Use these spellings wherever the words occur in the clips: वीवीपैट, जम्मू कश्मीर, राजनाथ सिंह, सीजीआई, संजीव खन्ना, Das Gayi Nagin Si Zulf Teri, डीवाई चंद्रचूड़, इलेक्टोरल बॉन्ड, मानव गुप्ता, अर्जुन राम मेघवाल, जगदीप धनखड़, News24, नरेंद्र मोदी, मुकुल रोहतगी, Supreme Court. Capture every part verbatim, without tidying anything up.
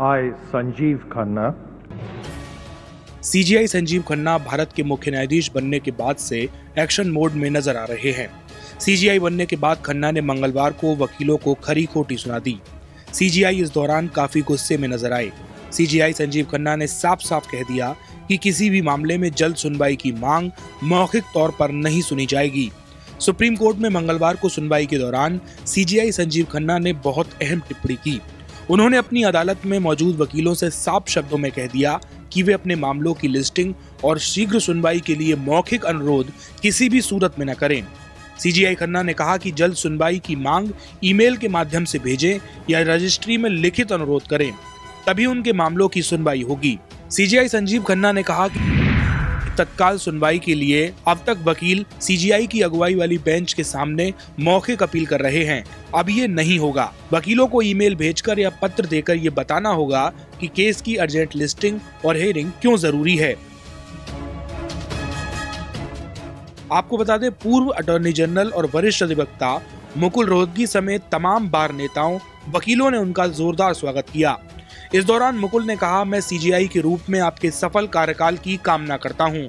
आई संजीव खन्ना। सीजीआई संजीव खन्ना Bharat के मुख्य न्यायाधीश बनने के बाद से एक्शन मोड में नजर आ रहे हैं। सीजीआई बनने के बाद खन्ना ने मंगलवार को वकीलों को खरी खोटी सुना दी। सीजीआई इस दौरान काफी गुस्से में नजर आए। सीजीआई संजीव खन्ना ने साफ साफ कह दिया कि किसी भी मामले में जल्द सुनवाई की मांग मौखिक तौर पर नहीं सुनी जाएगी। सुप्रीम कोर्ट में मंगलवार को सुनवाई के दौरान सीजीआई संजीव खन्ना ने बहुत अहम टिप्पणी की। उन्होंने अपनी अदालत में मौजूद वकीलों से साफ शब्दों में कह दिया कि वे अपने मामलों की लिस्टिंग और शीघ्र सुनवाई के लिए मौखिक अनुरोध किसी भी सूरत में न करें। सीजीआई खन्ना ने कहा कि जल्द सुनवाई की मांग ईमेल के माध्यम से भेजें या रजिस्ट्री में लिखित अनुरोध करें, तभी उनके मामलों की सुनवाई होगी। सीजीआई संजीव खन्ना ने कहा कि तत्काल सुनवाई के लिए अब तक वकील सीजीआई की अगुवाई वाली बेंच के सामने मौखिक अपील कर रहे हैं, अब ये नहीं होगा। वकीलों को ईमेल भेजकर या पत्र देकर ये बताना होगा कि केस की अर्जेंट लिस्टिंग और हेयरिंग क्यों जरूरी है। आपको बता दें, पूर्व अटॉर्नी जनरल और वरिष्ठ अधिवक्ता मुकुल रोहतगी समेत तमाम बार नेताओं वकीलों ने उनका जोरदार स्वागत किया। इस दौरान मुकुल ने कहा, मैं सीजीआई के रूप में आपके सफल कार्यकाल की कामना करता हूं।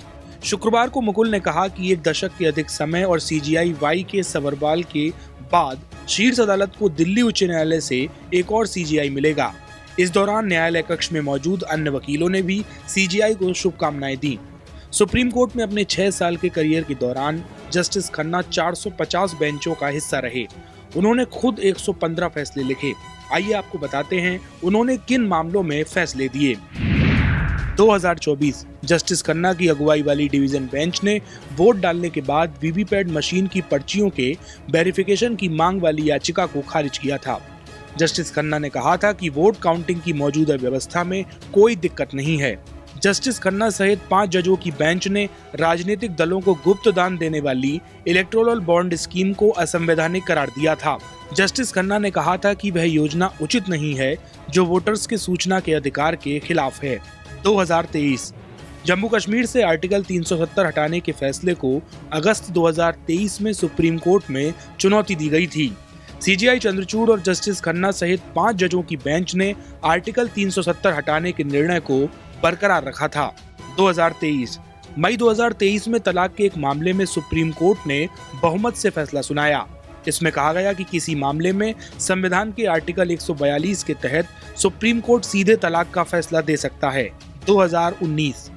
शुक्रवार को मुकुल ने कहा कि एक दशक के अधिक समय और सीजीआई वाई के सवरवाल के बाद शीर्ष अदालत को दिल्ली उच्च न्यायालय से एक और सीजीआई मिलेगा। इस दौरान न्यायालय कक्ष में मौजूद अन्य वकीलों ने भी सीजीआई को शुभकामनाएं दी। सुप्रीम कोर्ट में अपने छह साल के करियर के दौरान जस्टिस खन्ना चार सौ पचास बेंचों का हिस्सा रहे। उन्होंने खुद एक सौ पंद्रह फैसले लिखे। आइए आपको बताते हैं उन्होंने किन मामलों में फैसले दिए। दो हज़ार चौबीस जस्टिस खन्ना की अगुवाई वाली डिवीजन बेंच ने वोट डालने के बाद वीवीपैट मशीन की पर्चियों के वेरिफिकेशन की मांग वाली याचिका को खारिज किया था। जस्टिस खन्ना ने कहा था कि वोट काउंटिंग की मौजूदा व्यवस्था में कोई दिक्कत नहीं है। जस्टिस खन्ना सहित पांच जजों की बेंच ने राजनीतिक दलों को गुप्त दान देने वाली इलेक्टोरल बॉन्ड स्कीम को असंवैधानिक करार दिया था। जस्टिस खन्ना ने कहा था कि वह योजना उचित नहीं है जो वोटर्स के सूचना के अधिकार के खिलाफ है। दो हज़ार तेईस जम्मू कश्मीर से आर्टिकल तीन सौ सत्तर हटाने के फैसले को अगस्त दो हज़ार तेईस में सुप्रीम कोर्ट में चुनौती दी गई थी। सीजीआई चंद्रचूड़ और जस्टिस खन्ना सहित पांच जजों की बेंच ने आर्टिकल तीन सौ सत्तर हटाने के निर्णय को बरकरार रखा था। दो हज़ार तेईस मई दो हज़ार तेईस में तलाक के एक मामले में सुप्रीम कोर्ट ने बहुमत से फैसला सुनाया। इसमें कहा गया कि किसी मामले में संविधान के आर्टिकल एक सौ बयालीस के तहत सुप्रीम कोर्ट सीधे तलाक का फैसला दे सकता है। दो हज़ार उन्नीस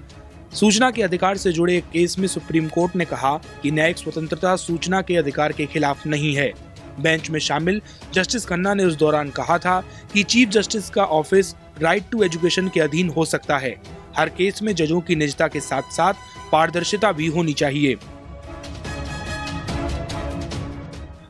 सूचना के अधिकार से जुड़े एक केस में सुप्रीम कोर्ट ने कहा कि न्यायिक स्वतंत्रता सूचना के अधिकार के खिलाफ नहीं है। बेंच में शामिल जस्टिस खन्ना ने उस दौरान कहा था कि चीफ जस्टिस का ऑफिस राइट टू एजुकेशन के अधीन हो सकता है। हर केस में जजों की निजता के साथ साथ पारदर्शिता भी होनी चाहिए।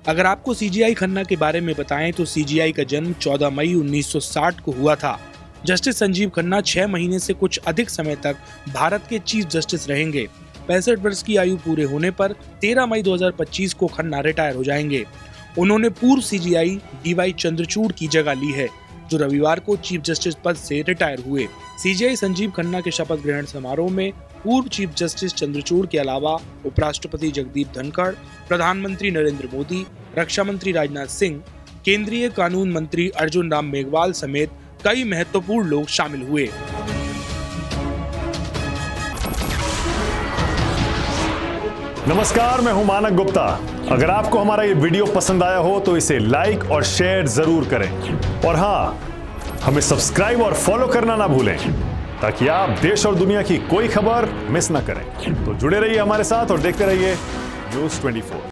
अगर आपको सीजीआई खन्ना के बारे में बताएं तो सीजीआई का जन्म चौदह मई उन्नीस सौ साठ को हुआ था। जस्टिस संजीव खन्ना छह महीने से कुछ अधिक समय तक भारत के चीफ जस्टिस रहेंगे। पैंसठ वर्ष की आयु पूरे होने पर तेरह मई दो हज़ार पच्चीस को खन्ना रिटायर हो जाएंगे। उन्होंने पूर्व सीजीआई डीवाई चंद्रचूड़ की जगह ली है, जो रविवार को चीफ जस्टिस पद से रिटायर हुए। सीजीआई संजीव खन्ना के शपथ ग्रहण समारोह में पूर्व चीफ जस्टिस चंद्रचूड़ के अलावा उपराष्ट्रपति जगदीप धनखड़, प्रधानमंत्री नरेंद्र मोदी, रक्षा मंत्री राजनाथ सिंह, केंद्रीय कानून मंत्री अर्जुन राम मेघवाल समेत कई महत्वपूर्ण लोग शामिल हुए। नमस्कार, मैं हूं मानव गुप्ता। अगर आपको हमारा ये वीडियो पसंद आया हो तो इसे लाइक और शेयर जरूर करें, और हाँ, हमें सब्सक्राइब और फॉलो करना ना भूलें ताकि आप देश और दुनिया की कोई खबर मिस ना करें। तो जुड़े रहिए हमारे साथ और देखते रहिए न्यूज़ चौबीस।